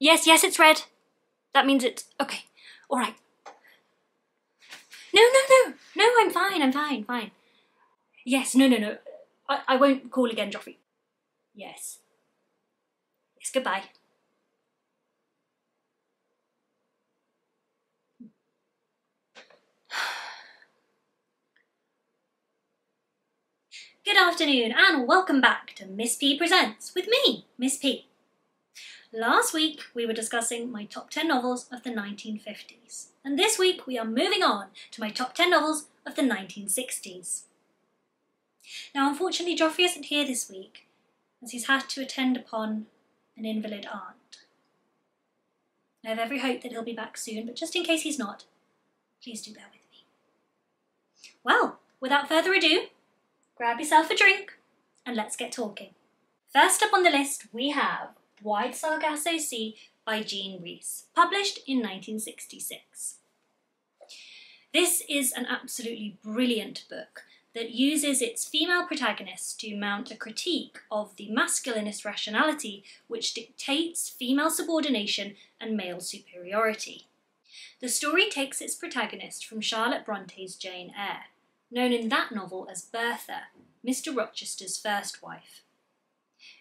Yes, yes, it's red. That means it's... Okay. All right. No, no, no. No, I'm fine. I'm fine. Fine. Yes, no, no, no. I won't call again, Joffrey. Yes. Yes, goodbye. Good afternoon and welcome back to Miss P Presents with me, Miss P. Last week we were discussing my top 10 novels of the 1950s, and this week we are moving on to my top 10 novels of the 1960s. Now unfortunately Joffrey isn't here this week as he's had to attend upon an invalid aunt. I have every hope that he'll be back soon, but just in case he's not, please do bear with me. Well, without further ado, grab yourself a drink and let's get talking. First up on the list we have Wide Sargasso Sea by Jean Rhys, published in 1966. This is an absolutely brilliant book that uses its female protagonist to mount a critique of the masculinist rationality which dictates female subordination and male superiority. The story takes its protagonist from Charlotte Bronte's Jane Eyre, known in that novel as Bertha, Mr. Rochester's first wife.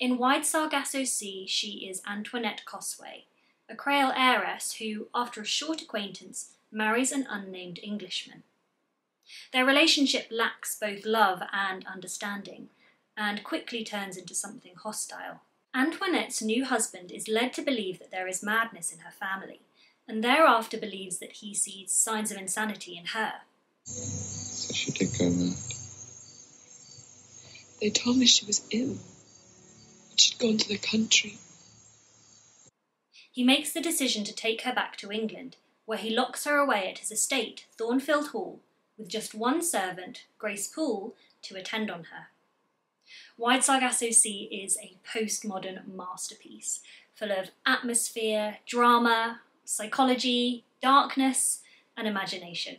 In Wide Sargasso Sea, she is Antoinette Cosway, a Creole heiress who, after a short acquaintance, marries an unnamed Englishman. Their relationship lacks both love and understanding, and quickly turns into something hostile. Antoinette's new husband is led to believe that there is madness in her family, and thereafter believes that he sees signs of insanity in her. So she did go mad. They told me she was ill. She'd gone to the country. He makes the decision to take her back to England, where he locks her away at his estate, Thornfield Hall, with just one servant, Grace Poole, to attend on her. Wide Sargasso Sea is a postmodern masterpiece, full of atmosphere, drama, psychology, darkness, and imagination.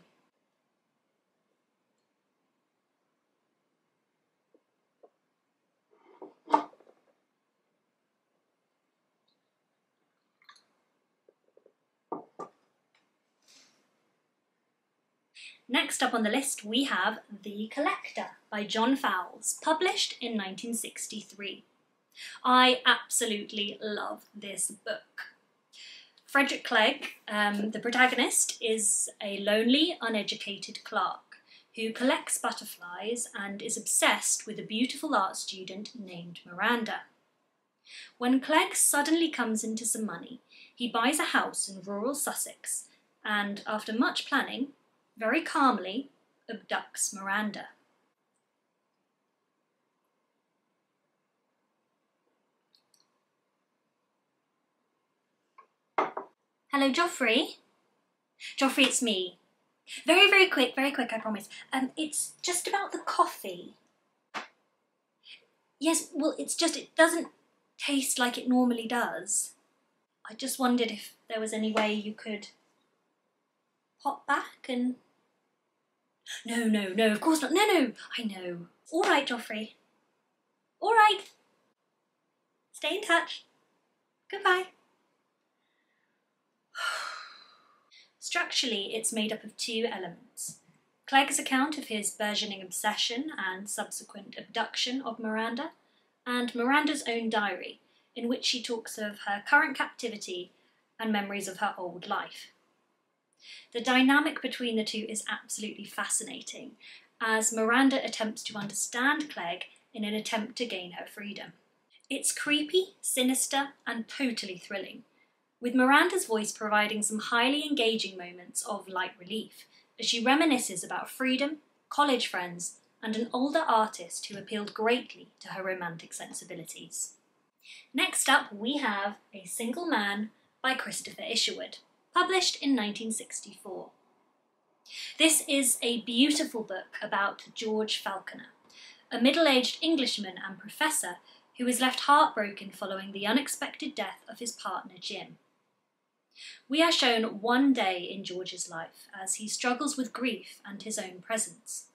Next up on the list we have The Collector by John Fowles, published in 1963. I absolutely love this book. Frederick Clegg, the protagonist, is a lonely, uneducated clerk who collects butterflies and is obsessed with a beautiful art student named Miranda. When Clegg suddenly comes into some money, he buys a house in rural Sussex and, after much planning, very calmly abducts Miranda. Hello, Joffrey. Joffrey, it's me. Very, very quick, I promise. It's just about the coffee. Yes, well, it's just, it doesn't taste like it normally does. I just wondered if there was any way you could pop back and... No, no, no, of course not. No, no, I know. All right, Joffrey. All right. Stay in touch. Goodbye. Structurally, it's made up of two elements. Clegg's account of his burgeoning obsession and subsequent abduction of Miranda, and Miranda's own diary, in which she talks of her current captivity and memories of her old life. The dynamic between the two is absolutely fascinating, as Miranda attempts to understand Clegg in an attempt to gain her freedom. It's creepy, sinister, and totally thrilling, with Miranda's voice providing some highly engaging moments of light relief, as she reminisces about freedom, college friends, and an older artist who appealed greatly to her romantic sensibilities. Next up we have A Single Man by Christopher Isherwood, published in 1964. This is a beautiful book about George Falconer, a middle-aged Englishman and professor who is left heartbroken following the unexpected death of his partner Jim. We are shown one day in George's life as he struggles with grief and his own presence.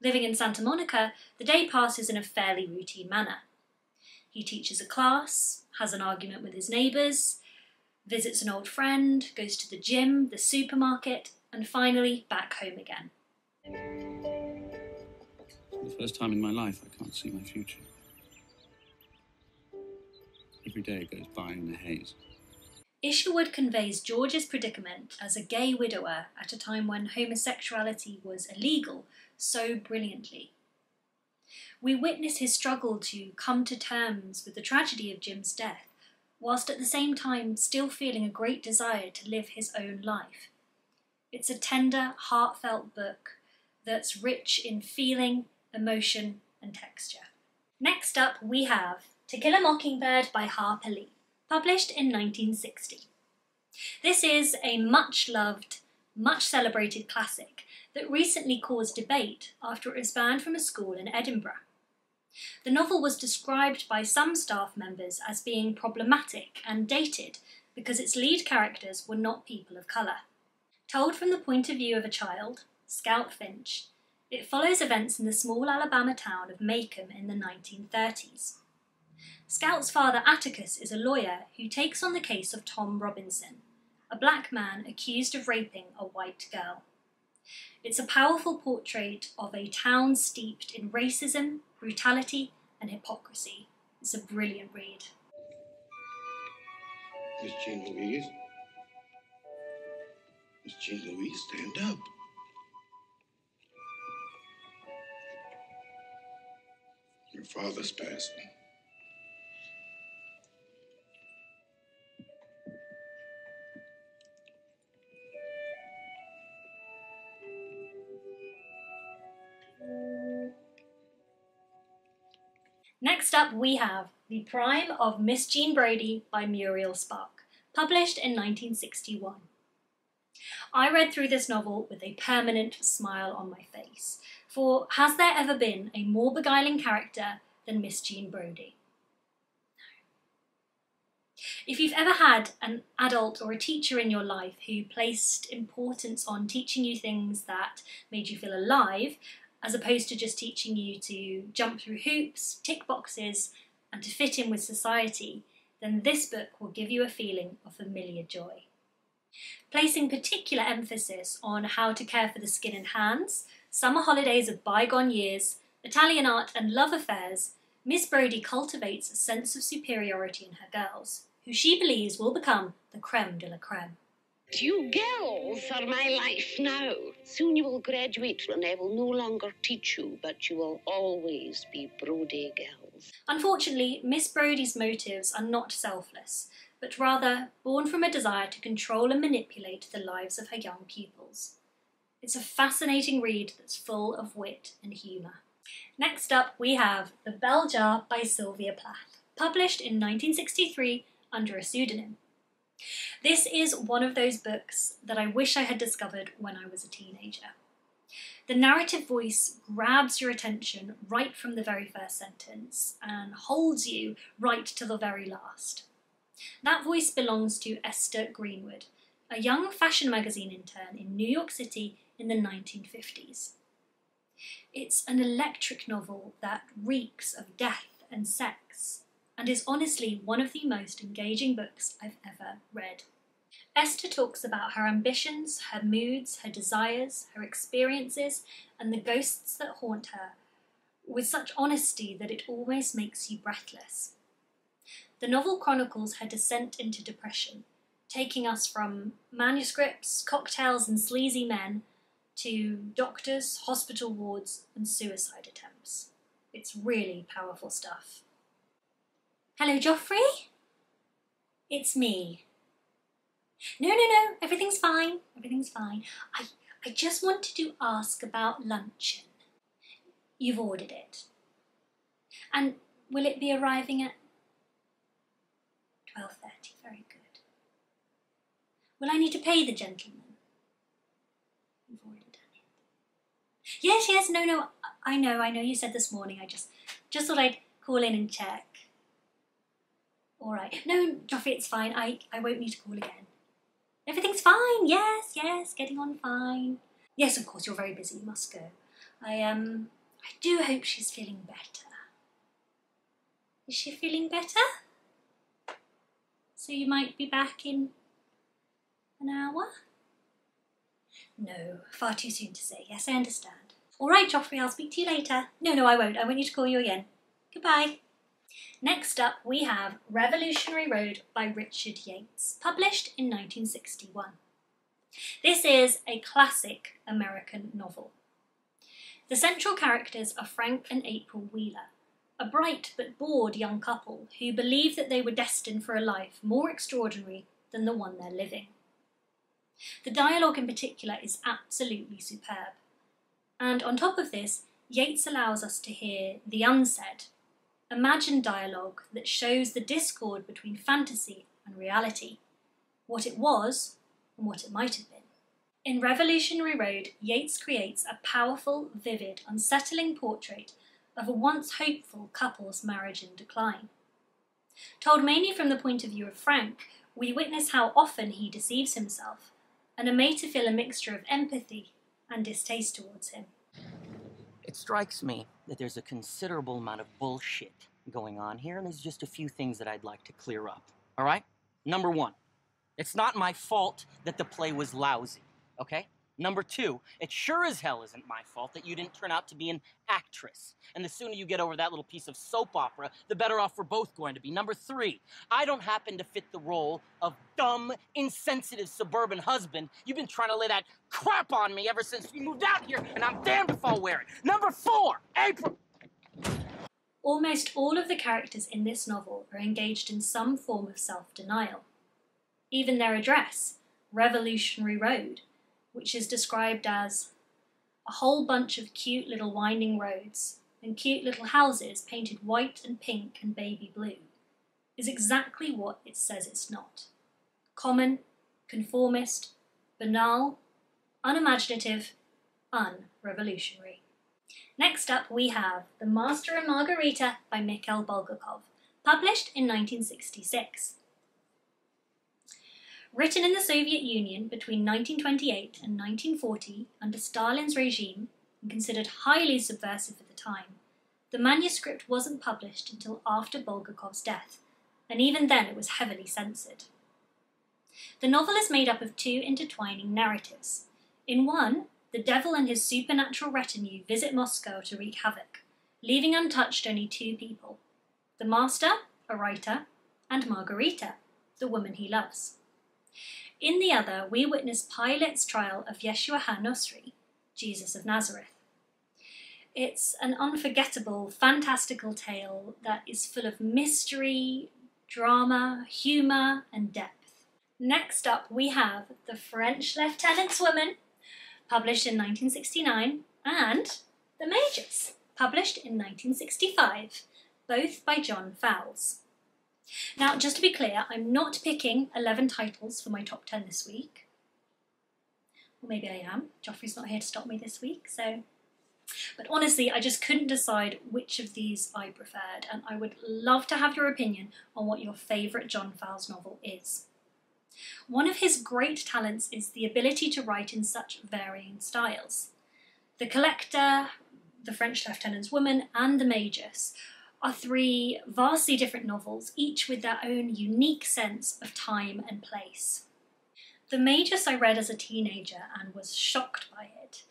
Living in Santa Monica, the day passes in a fairly routine manner. He teaches a class, has an argument with his neighbours, visits an old friend, goes to the gym, the supermarket, and finally back home again. For the first time in my life, I can't see my future. Every day goes by in a haze. Isherwood conveys George's predicament as a gay widower at a time when homosexuality was illegal so brilliantly. We witness his struggle to come to terms with the tragedy of Jim's death, whilst at the same time still feeling a great desire to live his own life. It's a tender, heartfelt book that's rich in feeling, emotion, and texture. Next up we have To Kill a Mockingbird by Harper Lee, published in 1960. This is a much-loved, much-celebrated classic that recently caused debate after it was banned from a school in Edinburgh. The novel was described by some staff members as being problematic and dated because its lead characters were not people of colour. Told from the point of view of a child, Scout Finch, it follows events in the small Alabama town of Maycomb in the 1930s. Scout's father Atticus is a lawyer who takes on the case of Tom Robinson, a black man accused of raping a white girl. It's a powerful portrait of a town steeped in racism, brutality, and hypocrisy. It's a brilliant read. Miss Jean Louise? Miss Jean Louise, stand up. Your father's passed. Next up we have The Crime of Miss Jean Brodie by Muriel Spark, published in 1961. I read through this novel with a permanent smile on my face, for has there ever been a more beguiling character than Miss Jean Brodie? No. If you've ever had an adult or a teacher in your life who placed importance on teaching you things that made you feel alive, as opposed to just teaching you to jump through hoops, tick boxes, and to fit in with society, then this book will give you a feeling of familiar joy. Placing particular emphasis on how to care for the skin and hands, summer holidays of bygone years, Italian art and love affairs, Miss Brodie cultivates a sense of superiority in her girls, who she believes will become the creme de la creme. You girls are my life now. Soon you will graduate and I will no longer teach you, but you will always be Brodie girls. Unfortunately, Miss Brodie's motives are not selfless, but rather born from a desire to control and manipulate the lives of her young pupils. It's a fascinating read that's full of wit and humour. Next up we have The Bell Jar by Sylvia Plath, published in 1963 under a pseudonym. This is one of those books that I wish I had discovered when I was a teenager. The narrative voice grabs your attention right from the very first sentence and holds you right to the very last. That voice belongs to Esther Greenwood, a young fashion magazine intern in New York City in the 1950s. It's an electric novel that reeks of death and sex, and is honestly one of the most engaging books I've ever read. Esther talks about her ambitions, her moods, her desires, her experiences, and the ghosts that haunt her, with such honesty that it almost makes you breathless. The novel chronicles her descent into depression, taking us from manuscripts, cocktails and sleazy men, to doctors, hospital wards, and suicide attempts. It's really powerful stuff. Hello, Joffrey? It's me. No, everything's fine, I just wanted to ask about luncheon. You've ordered it. And will it be arriving at 12:30? Very good. Will I need to pay the gentleman? You've already done it. Yes, no, I know you said this morning, I just thought I'd call in and check. All right. No, Joffrey, it's fine. I won't need to call again. Everything's fine. Yes, getting on fine. Yes, of course, you're very busy. You must go. I do hope she's feeling better. Is she feeling better? So you might be back in an hour? No, far too soon to say. Yes, I understand. All right, Joffrey, I'll speak to you later. No, I won't. I want you to call you again. Goodbye. Next up, we have Revolutionary Road by Richard Yates, published in 1961. This is a classic American novel. The central characters are Frank and April Wheeler, a bright but bored young couple who believe that they were destined for a life more extraordinary than the one they're living. The dialogue in particular is absolutely superb. And on top of this, Yates allows us to hear the unsaid, imagined dialogue that shows the discord between fantasy and reality, what it was and what it might have been. In Revolutionary Road, Yates creates a powerful, vivid, unsettling portrait of a once hopeful couple's marriage in decline. Told mainly from the point of view of Frank, we witness how often he deceives himself and are made to feel a mixture of empathy and distaste towards him. It strikes me that there's a considerable amount of bullshit going on here, and there's just a few things that I'd like to clear up, all right? Number one, it's not my fault that the play was lousy, okay? Number two, it sure as hell isn't my fault that you didn't turn out to be an actress. And the sooner you get over that little piece of soap opera, the better off we're both going to be. Number three, I don't happen to fit the role of dumb, insensitive suburban husband. You've been trying to lay that crap on me ever since we moved out here, and I'm damned if I'll wear it. Number four, April. Almost all of the characters in this novel are engaged in some form of self-denial. Even their address, Revolutionary Road, which is described as a whole bunch of cute little winding roads and cute little houses painted white and pink and baby blue, is exactly what it says it's not. Common, conformist, banal, unimaginative, unrevolutionary. Next up we have The Master and Margarita by Mikhail Bulgakov, published in 1966. Written in the Soviet Union between 1928 and 1940 under Stalin's regime and considered highly subversive at the time, the manuscript wasn't published until after Bulgakov's death, and even then it was heavily censored. The novel is made up of two intertwining narratives. In one, the devil and his supernatural retinue visit Moscow to wreak havoc, leaving untouched only two people, the master, a writer, and Margarita, the woman he loves. In the other, we witness Pilate's trial of Yeshua HaNasri, Jesus of Nazareth. It's an unforgettable, fantastical tale that is full of mystery, drama, humour and depth. Next up we have The French Lieutenant's Woman, published in 1969, and The Magus, published in 1965, both by John Fowles. Now, just to be clear, I'm not picking 11 titles for my top 10 this week. Well, maybe I am. Joffrey's not here to stop me this week, so... But honestly, I just couldn't decide which of these I preferred, and I would love to have your opinion on what your favourite John Fowles novel is. One of his great talents is the ability to write in such varying styles. The Collector, The French Lieutenant's Woman, and The Magus are three vastly different novels, each with their own unique sense of time and place. The Magus I read as a teenager and was shocked by it.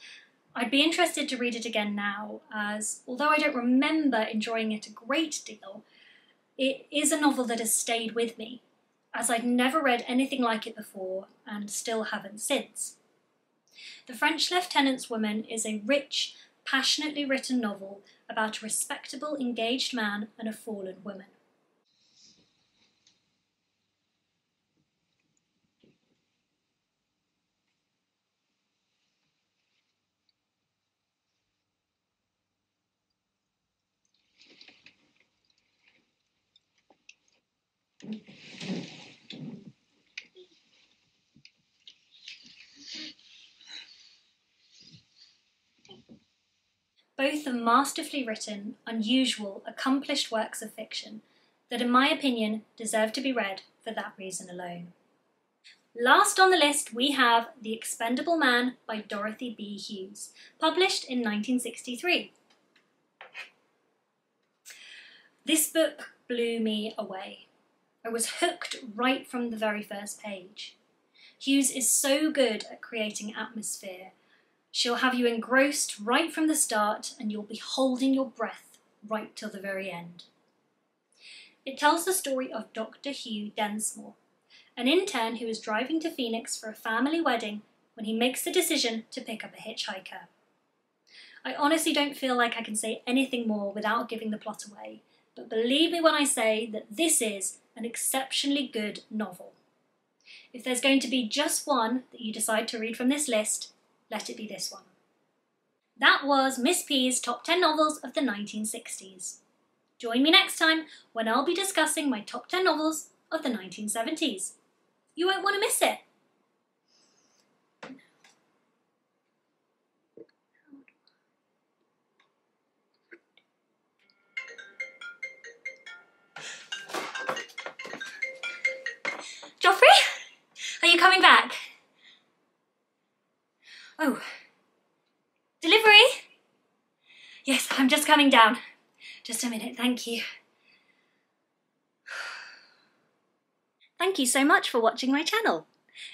I'd be interested to read it again now, as although I don't remember enjoying it a great deal, it is a novel that has stayed with me, as I'd never read anything like it before and still haven't since. The French Lieutenant's Woman is a rich, passionately written novel about a respectable, engaged man and a fallen woman. Both are masterfully written, unusual, accomplished works of fiction that, in my opinion, deserve to be read for that reason alone. Last on the list, we have The Expendable Man by Dorothy B. Hughes, published in 1963. This book blew me away. I was hooked right from the very first page. Hughes is so good at creating atmosphere. She'll have you engrossed right from the start, and you'll be holding your breath right till the very end. It tells the story of Dr. Hugh Densmore, an intern who is driving to Phoenix for a family wedding when he makes the decision to pick up a hitchhiker. I honestly don't feel like I can say anything more without giving the plot away, but believe me when I say that this is an exceptionally good novel. If there's going to be just one that you decide to read from this list, let it be this one. That was Miss P's Top 10 Novels of the 1960s. Join me next time when I'll be discussing my top 10 novels of the 1970s. You won't want to miss it. Joffrey, are you coming back? Oh, delivery? Yes, I'm just coming down. Just a minute, thank you. Thank you so much for watching my channel.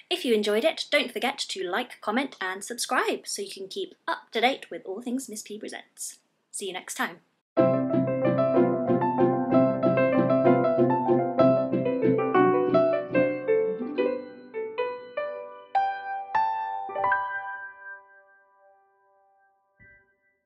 If you enjoyed it, don't forget to like, comment and subscribe so you can keep up to date with all things Miss P Presents. See you next time.